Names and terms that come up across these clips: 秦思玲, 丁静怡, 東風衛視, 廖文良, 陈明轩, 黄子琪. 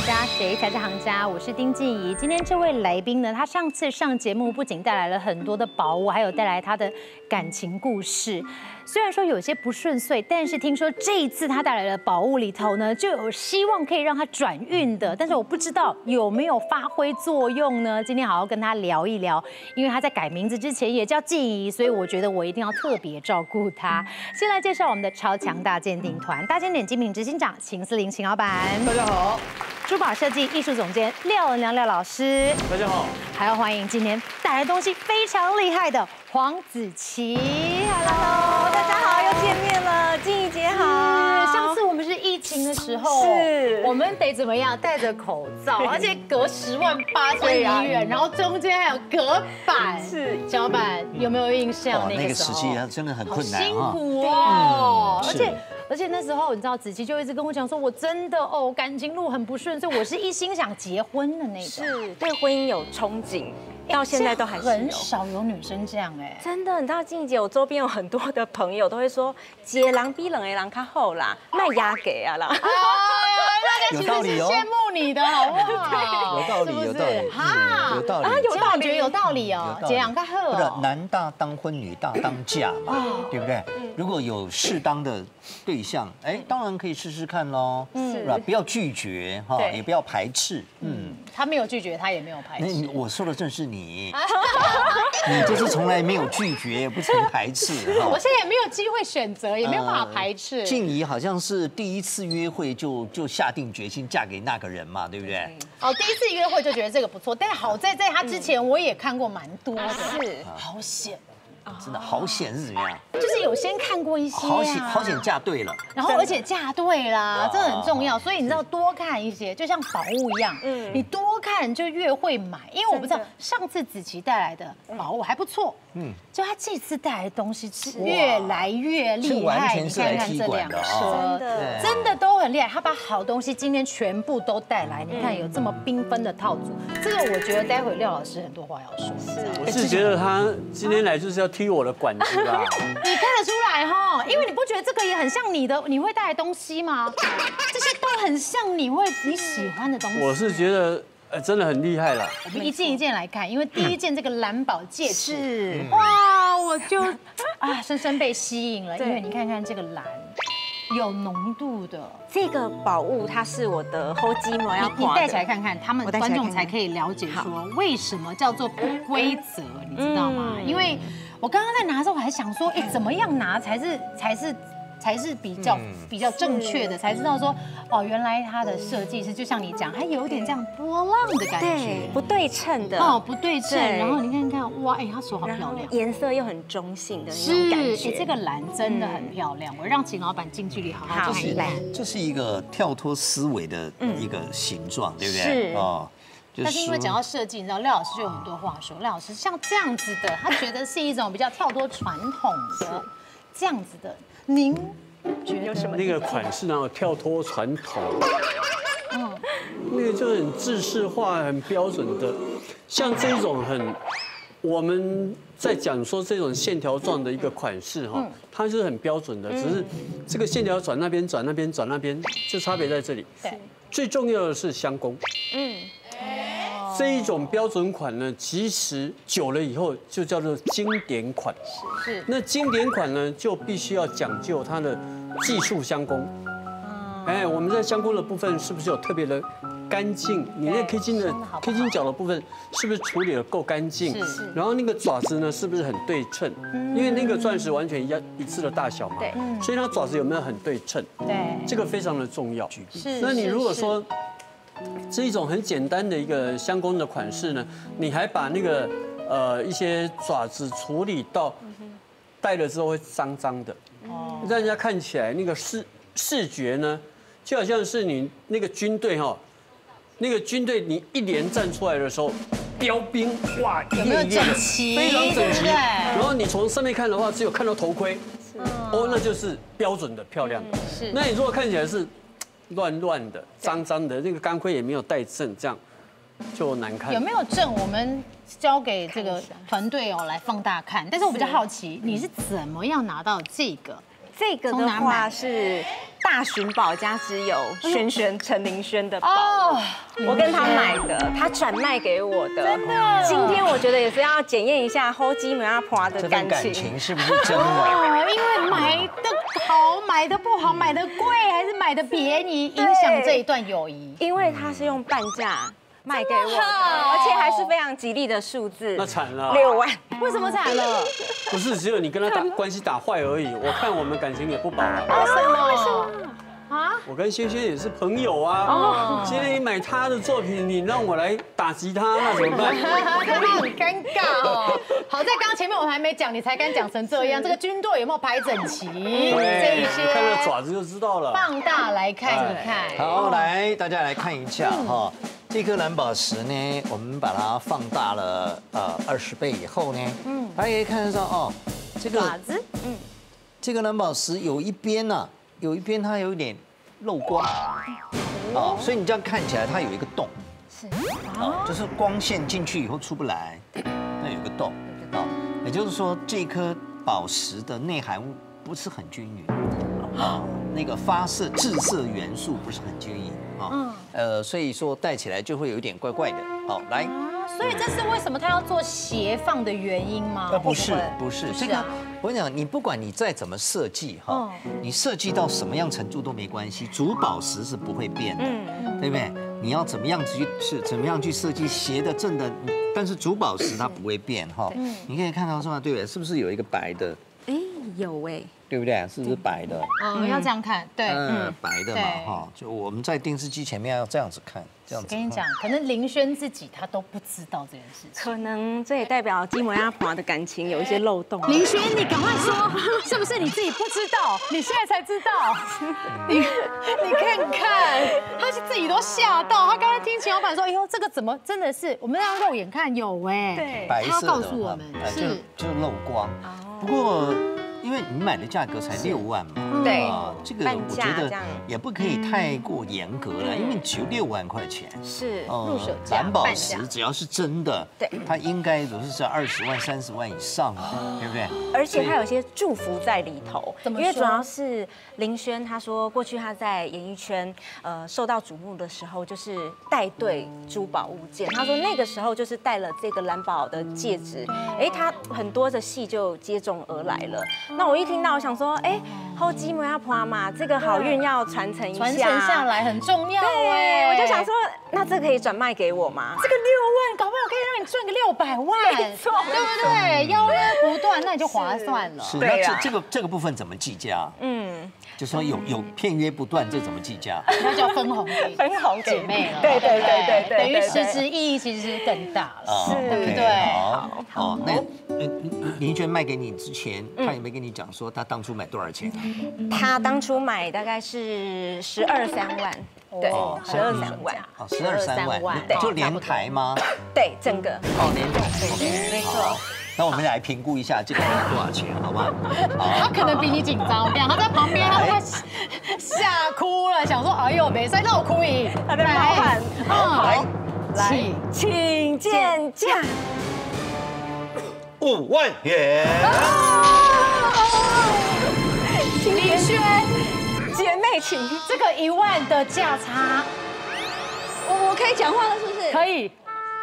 我家谁才是行家？我是丁静怡。今天这位来宾呢，他上次上节目不仅带来了很多的宝物，还有带来他的感情故事。虽然说有些不顺遂，但是听说这一次他带来的宝物里头呢，就有希望可以让他转运的。但是我不知道有没有发挥作用呢？今天好好跟他聊一聊，因为他在改名字之前也叫静怡，所以我觉得我一定要特别照顾他。先来介绍我们的超强大鉴定团，大检点精品执行长秦思玲，秦老板，大家好。珠宝设计艺术总监廖文良廖老师，大家好。还要欢迎今天带来东西非常厉害的黄子琪 ，Hello， 大家好，又见面了，静怡姐好。上次我们是疫情的时候，是我们得怎么样？戴着口罩，而且隔10万8千里远，然后中间还有隔板。是，小板有没有印象？那个时期真的很困难，辛苦哦，而且那时候你知道，子琪就一直跟我讲说，我真的哦，感情路很不顺，所以我是一心想结婚的那个，是对婚姻有憧憬，到现在都还是很少有女生这样哎，真的。你知道静怡姐，我周边有很多的朋友都会说，姐郎逼冷哎，郎看后啦，卖鸭给啊啦。有道理哦，羡慕你的好不好？有道理，有道理，哈，有道理啊，有道理，有道理哦。姐郎看后，不男大当婚，女大当嫁嘛，对不对？如果有适当的对象，哎，当然可以试试看喽，是吧？不要拒绝哈，也不要排斥，嗯。他没有拒绝，他也没有排斥。我说的正是你，你就是从来没有拒绝，也不曾排斥。我现在也没有机会选择，也没有办法排斥。静怡好像是第一次约会就下定决心嫁给那个人嘛，对不对？哦，第一次约会就觉得这个不错，但好在他之前我也看过蛮多的，是好险。真的好险是怎么样？就是有先看过一些，好险嫁对了，然后而且嫁对啦，这很重要。所以你知道多看一些，就像宝物一样，嗯，你多看就越会买。因为我不知道上次子琪带来的宝物还不错，嗯，就他这次带来的东西越来越厉害，你看看这两车，真的都很厉害。他把好东西今天全部都带来，你看有这么缤纷的套组，这个我觉得待会廖老师很多话要说。是，我是觉得他今天来就是要踢我的管子啦！你看得出来哈，因为你不觉得这个也很像你的，你会带来东西吗？这些都很像你喜欢的东西。我是觉得，真的很厉害了。我们一件一件来看，因为第一件这个蓝宝戒指，哇，我就深深被吸引了，因为你看看这个蓝。有浓度的这个宝物，它是我的后继母要。你戴起来看看，他们观众才可以了解说为什么叫做不规则，你知道吗？因为我刚刚在拿的时候，我还想说，哎，怎么样拿才是比较正确的，才知道说哦，原来它的设计是就像你讲，它有点这样波浪的感觉，不对称的哦，不对称。然后你看看，哇，哎，她手好漂亮，颜色又很中性的那种感觉。是，哎，这个蓝真的很漂亮。我让秦老板近距离好好看一看。这是一个跳脱思维的一个形状，对不对？是哦。但是因为讲到设计，你知道廖老师就有很多话说。廖老师像这样子的，他觉得是一种比较跳脱传统的这样子的。您觉得什么？那个款式呢？跳脱传统，嗯，那个就是很制式化、很标准的，像这种很，我们在讲说这种线条状的一个款式哈，它就是很标准的，只是这个线条转那边、转那边、转那边，就差别在这里。对，最重要的是相公，嗯，这一种标准款呢，其实久了以后就叫做经典款。是。那经典款呢，就必须要讲究它的技术相工。哎，我们在相工的部分是不是有特别的干净？你那 K 金的 K 金角的部分是不是处理的够干净？是。然后那个爪子呢，是不是很对称？因为那个钻石完全一致的大小嘛。对。所以它爪子有没有很对称？对。这个非常的重要。是。那你如果说。这一种很简单的一个相公的款式呢，你还把那个一些爪子处理到戴了之后会脏脏的，让人家看起来那个视觉呢，就好像是你那个军队哈，那个军队你一连站出来的时候，标兵哇，有没有整齐？非常整齐。然后你从上面看的话，只有看到头盔，哦，那就是标准的漂亮。是。那你如果看起来是。乱的、脏脏的，那个钢盔也没有带正，这样就难看。有没有正？我们交给这个团队哦来放大看。但是我比较好奇，你是怎么样拿到这个？这个的话是。大寻宝家之友陈明轩的宝，我跟他买的，他转卖给我的。真的，今天我觉得也是要检验一下厚基美阿婆的感情是不是真的？因为买的好，买的不好，买的贵还是买的便宜，影响这一段友谊。因为他是用半价卖给我的，而且还是非常吉利的数字。那惨了，6万。为什么惨了？不是只有你跟他关系打坏而已，我看我们感情也不保了。为什么？ 啊！我跟萱萱也是朋友啊。今天你买他的作品，你让我来打击他，那怎么办？真的很尴尬哦。好在刚前面我还没讲，你才敢讲成这样。这个军队有没有排整齐？这一些看到爪子就知道了。放大来看一看。好，来大家来看一下哈。这颗蓝宝石呢，我们把它放大了20倍以后呢，大家可以看得到哦，这个爪子，这个蓝宝石有一边呢。 有一边它有一点漏光，哦，所以你这样看起来它有一个洞，是，啊，就是光线进去以后出不来，那有个洞，哦，也就是说这颗宝石的内含物不是很均匀，啊，那个发射致色元素不是很均匀，啊，所以说戴起来就会有一点怪怪的，好，来。 所以这是为什么他要做斜放的原因吗？不是，这个我跟你讲，你不管你再怎么设计哈，你设计到什么样程度都没关系，主宝石是不会变的，对不对？你要怎么样去设计斜的、正的，但是主宝石它不会变哈。你可以看到是吧？对不对？是不是有一个白的？哎，有哎，对不对？是不是白的？嗯，要这样看，对，白的嘛哈，就我们在电视机前面要这样子看。 我跟你讲，可能林轩自己他都不知道这件事情，可能这也代表金门阿婆的感情有一些漏洞。林轩，你赶快说，是不是你自己不知道？你现在才知道？你看看，他是自己都吓到。他刚才听秦老板说，哎呦，这个怎么真的是我们让肉眼看有哎，对，白色的，他告诉我们是就漏光。不过因为你买的价格才6万嘛。 对，这个我觉得也不可以太过严格了，因为只有6万块钱，是入手价。蓝宝石只要是真的，对，它应该都是在20万、30万以上啊，对不对？而且它有些祝福在里头，因为主要是林轩他说过去他在演艺圈受到瞩目的时候，就是带队珠宝物件。他说那个时候就是带了这个蓝宝的戒指，哎，他很多的戏就接踵而来了。那我一听到，我想说，哎，后继。 要花嘛，这个好运要传承下来很重要。对，我就想说，那这可以转卖给我吗？这个6万，搞不好可以让你赚个600万，没错，对不对？邀约不断，那你就划算了。是，那这个部分怎么计价？嗯，就说有片约不断，这怎么计价？那叫分红姐妹了。对，等于实质意义其实更大了，对不对？好，那林轩卖给你之前，他有没有跟你讲说他当初买多少钱？ 他当初买大概是12、13万，对，12、13万，哦，12、13万，就连台吗？对，整个。哦，连台，对，没错。那我们来评估一下这个多少钱，好不好？他可能比你紧张，我跟你讲，他在旁边，他吓哭了，想说，哎呦，没事，那我哭赢。他在老板，好，来，请见价5万元。 林轩，姐妹情，这个1万的价差，我可以讲话了，是不是？可以。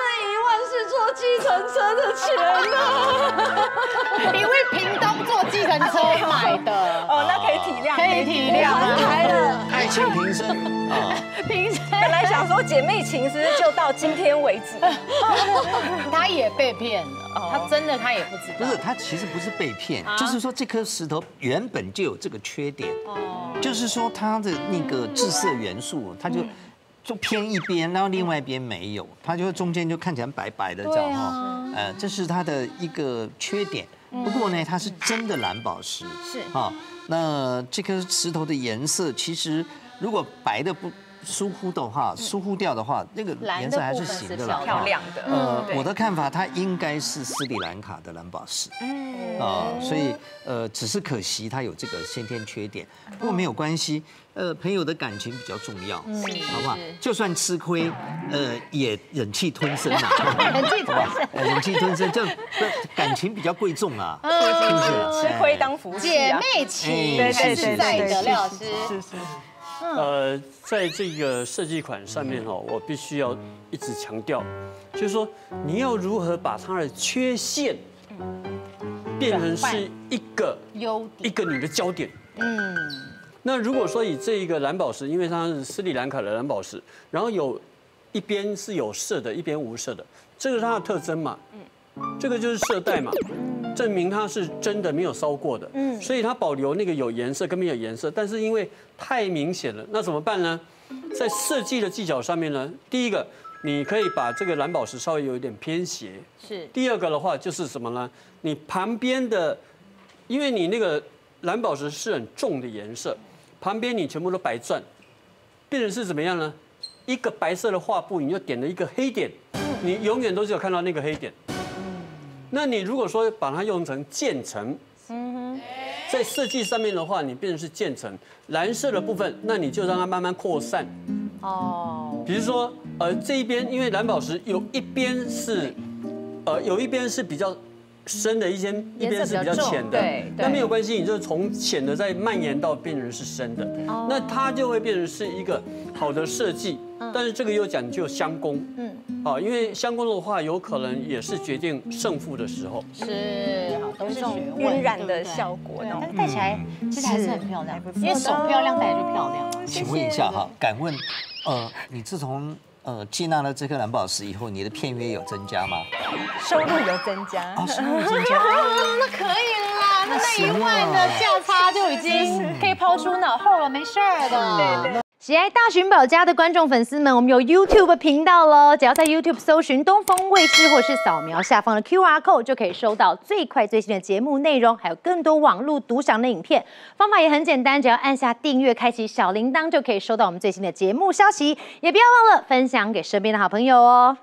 那1万是坐计程车的钱呢？因为屏东坐计程车买的。哦，那可以体谅，可以体谅。来了，爱情平生啊，平生。本来想说姐妹情，其实就到今天为止。他也被骗了。 他真的，他也不知道。不是，他其实不是被骗，就是说这颗石头原本就有这个缺点，就是说它的那个致色元素，它就偏一边，然后另外一边没有，它就中间就看起来白白的这样哈。这是它的一个缺点。不过呢，它是真的蓝宝石，是啊。那这颗石头的颜色其实。如果白的不疏忽的话，疏忽掉的话，那个颜色还是行的啦，漂亮的。我的看法，它应该是斯里兰卡的蓝宝石。所以只是可惜它有这个先天缺点，不过没有关系。朋友的感情比较重要，好不好？就算吃亏，也忍气吞声嘛。忍气吞声，忍气吞声，就感情比较贵重啊，是不是？吃亏当福气，姐妹情，对是在的，廖老师。是。在这个设计款上面哦，我必须要一直强调，就是说你要如何把它的缺陷变成是一个优点，一个你的焦点。那如果说以这一个蓝宝石，因为它是斯里兰卡的蓝宝石，然后有一边是有色的，一边无色的，这个是它的特征嘛。这个就是色带嘛，证明它是真的没有烧过的，所以它保留那个有颜色跟没有颜色，但是因为太明显了，那怎么办呢？在设计的技巧上面呢，第一个你可以把这个蓝宝石稍微有一点偏斜，是。第二个的话就是什么呢？你旁边的，因为你那个蓝宝石是很重的颜色，旁边你全部都白钻，变成是怎么样呢？一个白色的画布，你就点了一个黑点，你永远都只有看到那个黑点。那你如果说把它用成渐层，在设计上面的话，你变成是渐层，蓝色的部分，那你就让它慢慢扩散。比如说，这一边因为蓝宝石有一边是，有一边是比较深的，一边是比较浅的，那没有关系，你就从浅的再蔓延到变成是深的，那它就会变成是一个好的设计。但是这个又讲究相攻，因为相攻的话，有可能也是决定胜负的时候，是，都是这种晕染的效果，但是戴起来其实还是很漂亮，因为手漂亮，戴起来就漂亮。请问一下哈，敢问，你自从接纳了这颗蓝宝石以后，你的片约有增加吗？收入有增加啊，收入增加，那可以了。那1万的价差就已经可以抛出脑后了，没事儿的。喜爱大寻宝家的观众粉丝们，我们有 YouTube 频道喽！只要在 YouTube 搜寻东风卫视，或是扫描下方的 QR code， 就可以收到最快最新的节目内容，还有更多网络独享的影片。方法也很简单，只要按下订阅，开启小铃铛，就可以收到我们最新的节目消息。也不要忘了分享给身边的好朋友哦。